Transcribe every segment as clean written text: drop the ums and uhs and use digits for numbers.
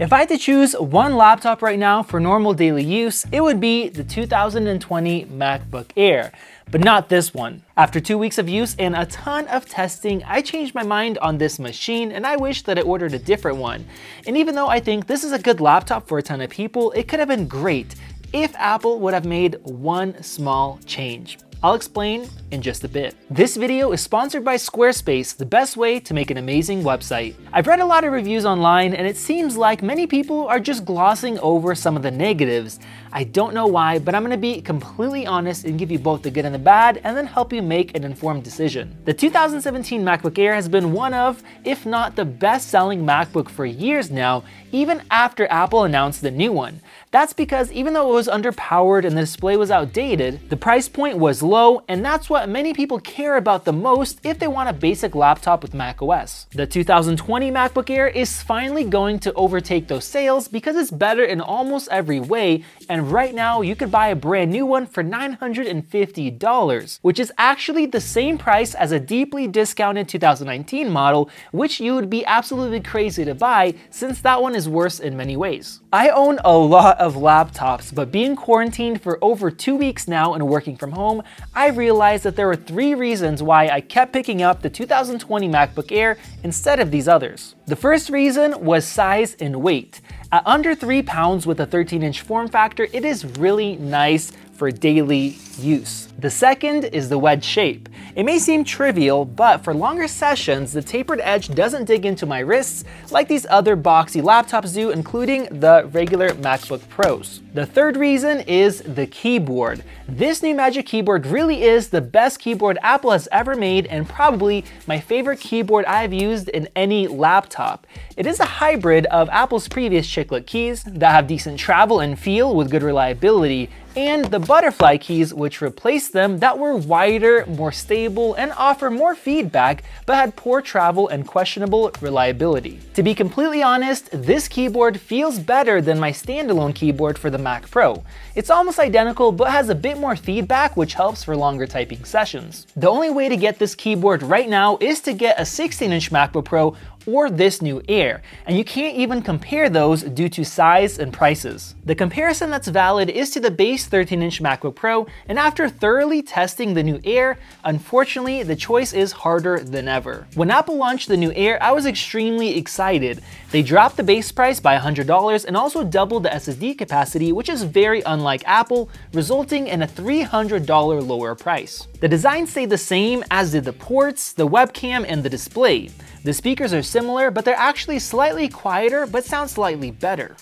If I had to choose one laptop right now for normal daily use, it would be the 2020 MacBook Air, but not this one. After 2 weeks of use and a ton of testing, I changed my mind on this machine and I wish that I ordered a different one. And even though I think this is a good laptop for a ton of people, it could have been great if Apple would have made one small change. I'll explain in just a bit. This video is sponsored by Squarespace, the best way to make an amazing website. I've read a lot of reviews online and it seems like many people are just glossing over some of the negatives. I don't know why, but I'm gonna be completely honest and give you both the good and the bad and then help you make an informed decision. The 2017 MacBook Air has been one of, if not the best-selling MacBook for years now, even after Apple announced the new one. That's because even though it was underpowered and the display was outdated, the price point was low, and that's what many people care about the most if they want a basic laptop with macOS. The 2020 MacBook Air is finally going to overtake those sales because it's better in almost every way, and right now you could buy a brand new one for $950, which is actually the same price as a deeply discounted 2019 model, which you would be absolutely crazy to buy since that one is worse in many ways. I own a lot of laptops, but being quarantined for over 2 weeks now and working from home, I realized that there were three reasons why I kept picking up the 2020 MacBook Air instead of these others. The first reason was size and weight. At under 3 pounds with a 13-inch form factor, it is really nice for daily use. The second is the wedge shape. It may seem trivial, but for longer sessions, the tapered edge doesn't dig into my wrists like these other boxy laptops do, including the regular MacBook Pros. The third reason is the keyboard. This new Magic Keyboard really is the best keyboard Apple has ever made and probably my favorite keyboard I've used in any laptop. It is a hybrid of Apple's previous chiclet keys that have decent travel and feel with good reliability, and the butterfly keys which replace them that were wider, more stable, and offer more feedback but had poor travel and questionable reliability. To be completely honest, this keyboard feels better than my standalone keyboard for the Mac Pro. It's almost identical but has a bit more feedback which helps for longer typing sessions. The only way to get this keyboard right now is to get a 16-inch MacBook Pro or this new Air, and you can't even compare those due to size and prices. The comparison that's valid is to the base 13-inch MacBook Pro, and after thoroughly testing the new Air, unfortunately, the choice is harder than ever. When Apple launched the new Air, I was extremely excited. They dropped the base price by $100 and also doubled the SSD capacity, which is very unlike Apple, resulting in a $300 lower price. The design stayed the same, as did the ports, the webcam, and the display. The speakers are similar, but they're actually slightly quieter, but sound slightly better.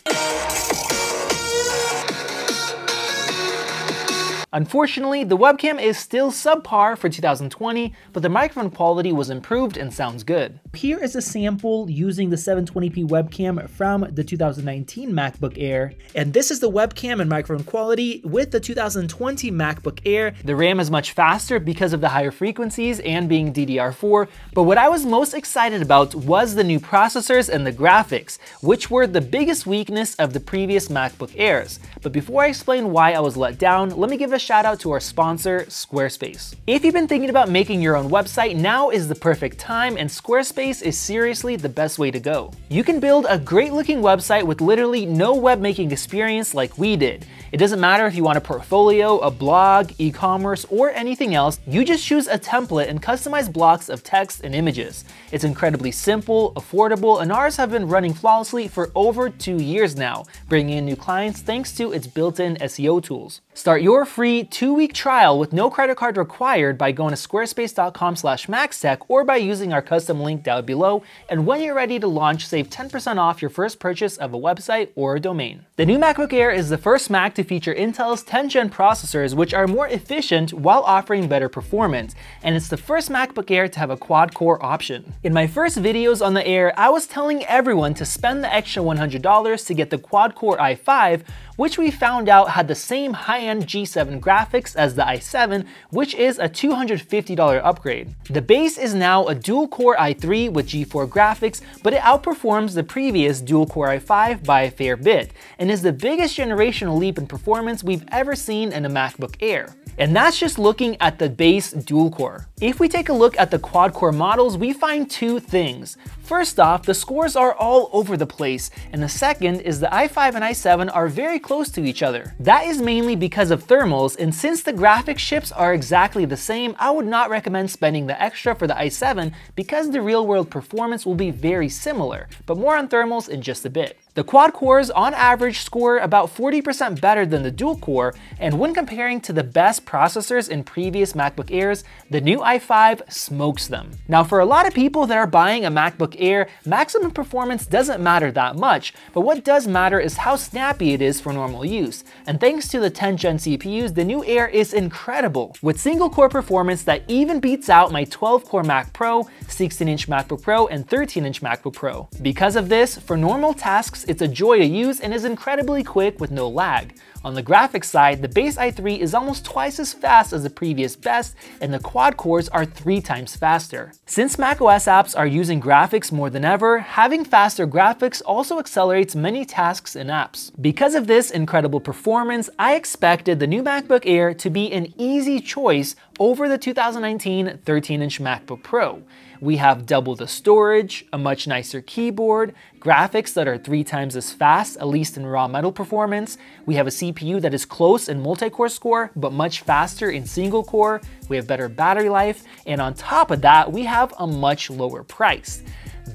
Unfortunately, the webcam is still subpar for 2020, but the microphone quality was improved and sounds good. Here is a sample using the 720p webcam from the 2019 MacBook Air. And this is the webcam and microphone quality with the 2020 MacBook Air. The RAM is much faster because of the higher frequencies and being DDR4, but what I was most excited about was the new processors and the graphics, which were the biggest weakness of the previous MacBook Airs. But before I explain why I was let down, let me give a shout out to our sponsor, Squarespace. If you've been thinking about making your own website, now is the perfect time, and Squarespace is seriously the best way to go. You can build a great looking website with literally no web making experience like we did. It doesn't matter if you want a portfolio, a blog, e-commerce, or anything else. You just choose a template and customize blocks of text and images. It's incredibly simple, affordable, and ours have been running flawlessly for over 2 years now, bringing in new clients thanks to its built-in SEO tools. Start your free 2-week trial with no credit card required by going to squarespace.com/maxtech or by using our custom link down below, and when you're ready to launch, save 10% off your first purchase of a website or a domain. The new MacBook Air is the first Mac to feature Intel's 10th gen processors, which are more efficient while offering better performance, and it's the first MacBook Air to have a quad-core option. In my first videos on the Air, I was telling everyone to spend the extra $100 to get the quad-core i5, which we found out had the same high-end G7 graphics as the i7, which is a $250 upgrade. The base is now a dual-core i3 with G4 graphics, but it outperforms the previous dual-core i5 by a fair bit, and is the biggest generational leap in performance we've ever seen in a MacBook Air. And that's just looking at the base dual-core. If we take a look at the quad-core models, we find two things. First off, the scores are all over the place, and the second is the i5 and i7 are very close to each other. That is mainly because of thermals, and since the graphics chips are exactly the same, I would not recommend spending the extra for the i7 because the real-world performance will be very similar, but more on thermals in just a bit. The quad cores on average score about 40% better than the dual core, and when comparing to the best processors in previous MacBook Airs, the new i5 smokes them. Now for a lot of people that are buying a MacBook Air, maximum performance doesn't matter that much, but what does matter is how snappy it is for normal use. And thanks to the 10th gen CPUs, the new Air is incredible, with single core performance that even beats out my 12 core Mac Pro, 16-inch MacBook Pro, and 13-inch MacBook Pro. Because of this, for normal tasks, it's a joy to use and is incredibly quick with no lag. On the graphics side, the base i3 is almost twice as fast as the previous best, and the quad cores are 3 times faster. Since macOS apps are using graphics more than ever, having faster graphics also accelerates many tasks and apps. Because of this incredible performance, I expected the new MacBook Air to be an easy choice over the 2019 13-inch MacBook Pro. We have double the storage, a much nicer keyboard, graphics that are 3 times as fast, at least in raw metal performance. We have a CPU that is close in multi-core score, but much faster in single core. We have better battery life. And on top of that, we have a much lower price.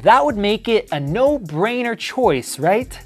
That would make it a no-brainer choice, right?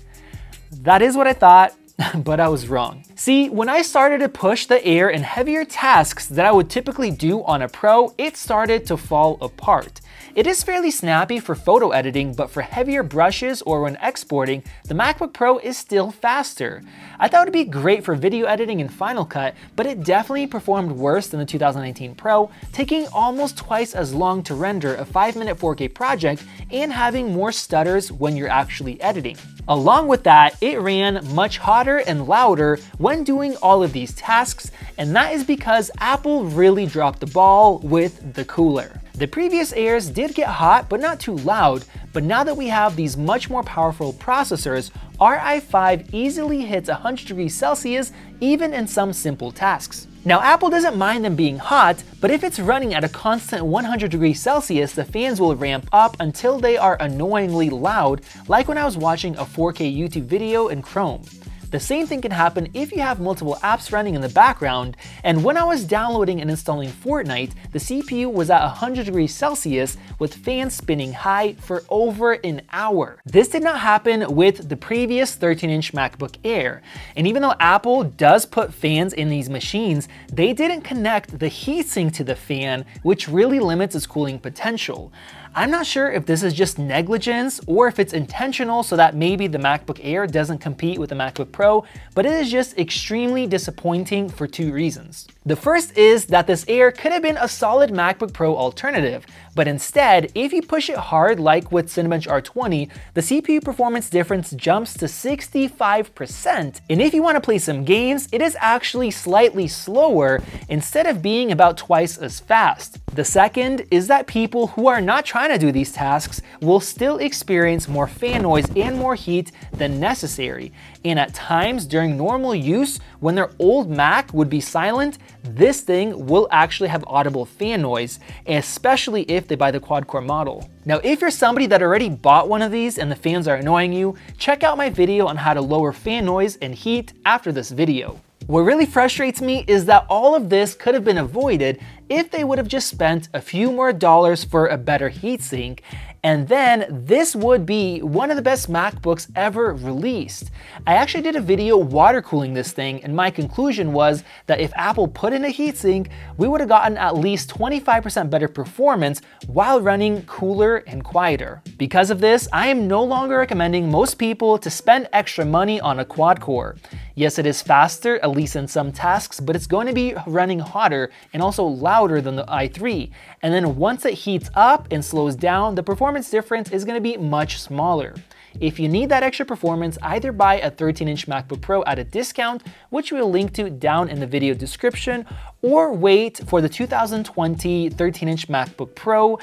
That is what I thought, but I was wrong. See, when I started to push the Air in heavier tasks that I would typically do on a Pro, it started to fall apart. It is fairly snappy for photo editing, but for heavier brushes or when exporting, the MacBook Pro is still faster. I thought it'd be great for video editing in Final Cut, but it definitely performed worse than the 2019 Pro, taking almost twice as long to render a 5-minute 4K project and having more stutters when you're actually editing. Along with that, it ran much hotter and louder when doing all of these tasks, and that is because Apple really dropped the ball with the cooler. The previous Airs did get hot, but not too loud, but now that we have these much more powerful processors, our i5 easily hits 100 degrees Celsius even in some simple tasks. Now Apple doesn't mind them being hot, but if it's running at a constant 100 degrees Celsius, the fans will ramp up until they are annoyingly loud, like when I was watching a 4K YouTube video in Chrome. The same thing can happen if you have multiple apps running in the background, and when I was downloading and installing Fortnite, the CPU was at 100 degrees Celsius with fans spinning high for over an hour. This did not happen with the previous 13-inch MacBook Air, and even though Apple does put fans in these machines, they didn't connect the heatsink to the fan, which really limits its cooling potential. I'm not sure if this is just negligence or if it's intentional so that maybe the MacBook Air doesn't compete with the MacBook Pro, but it is just extremely disappointing for 2 reasons. The first is that this Air could have been a solid MacBook Pro alternative, but instead, if you push it hard like with Cinebench R20, the CPU performance difference jumps to 65%, and if you want to play some games, it is actually slightly slower instead of being about twice as fast. The second is that people who are not trying to do these tasks will still experience more fan noise and more heat than necessary, and at times during normal use, when their old Mac would be silent, this thing will actually have audible fan noise, especially if they buy the quad-core model. Now, if you're somebody that already bought one of these and the fans are annoying you, check out my video on how to lower fan noise and heat after this video. What really frustrates me is that all of this could have been avoided if they would have just spent a few more dollars for a better heatsink, and then this would be one of the best MacBooks ever released. I actually did a video water cooling this thing, and my conclusion was that if Apple put in a heatsink, we would have gotten at least 25% better performance while running cooler and quieter. Because of this, I am no longer recommending most people to spend extra money on a quad core. Yes, it is faster, at least in some tasks, but it's going to be running hotter and also louder than the i3. And then once it heats up and slows down, the performance difference is going to be much smaller. If you need that extra performance, either buy a 13-inch MacBook Pro at a discount, which we'll link to down in the video description, or wait for the 2020 13-inch MacBook Pro.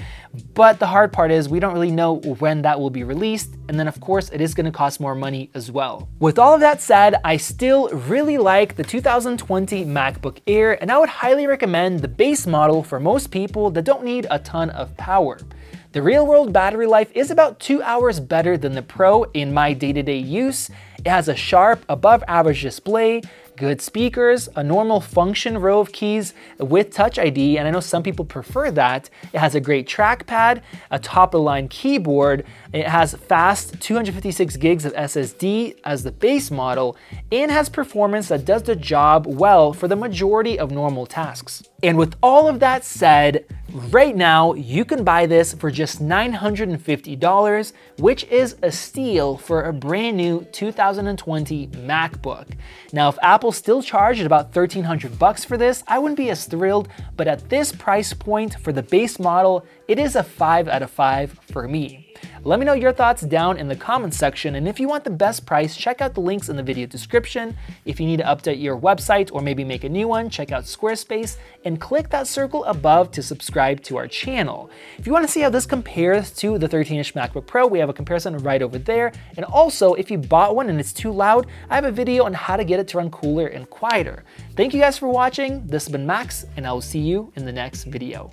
But the hard part is we don't really know when that will be released, and then of course it is going to cost more money as well. With all of that said, I still really like the 2020 MacBook Air, and I would highly recommend the base model for most people that don't need a ton of power. The real-world battery life is about 2 hours better than the Pro in my day-to-day use. It has a sharp, above-average display, good speakers, a normal function row of keys with Touch ID, and I know some people prefer that. It has a great trackpad, a top-of-the-line keyboard, it has fast 256 gigs of SSD as the base model, and has performance that does the job well for the majority of normal tasks. And with all of that said, right now you can buy this for just $950, which is a steal for a brand new 2020 MacBook. Now, if Apple still charged about $1,300 for this, I wouldn't be as thrilled, but at this price point for the base model, it is a 5 out of 5 for me. Let me know your thoughts down in the comments section, and if you want the best price, check out the links in the video description. If you need to update your website or maybe make a new one, check out Squarespace and click that circle above to subscribe to our channel. If you want to see how this compares to the 13-inch MacBook Pro, we have a comparison right over there. And also, if you bought one and it's too loud, I have a video on how to get it to run cooler and quieter. Thank you guys for watching. This has been Max, and I will see you in the next video.